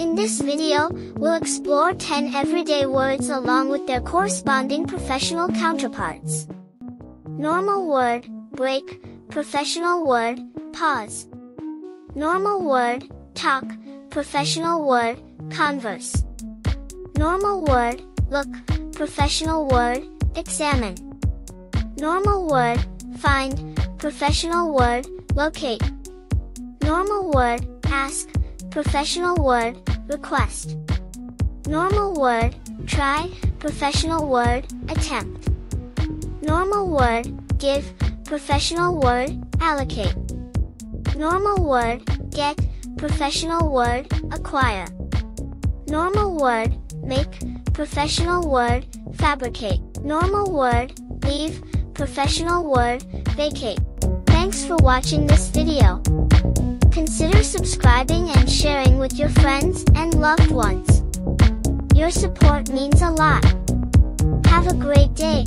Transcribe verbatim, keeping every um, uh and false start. In this video, we'll explore ten everyday words along with their corresponding professional counterparts. Normal word, break. Professional word, pause. Normal word, talk. Professional word, converse. Normal word, look. Professional word, examine. Normal word, find. Professional word, locate. Normal word, ask. Professional word, request. Normal word, try. Professional word, attempt. Normal word, give. Professional word, allocate. Normal word, get. Professional word, acquire. Normal word, make. Professional word, fabricate. Normal word, leave. Professional word, vacate. Thanks for watching this video. Consider subscribing and sharing with your friends and loved ones. Your support means a lot. Have a great day.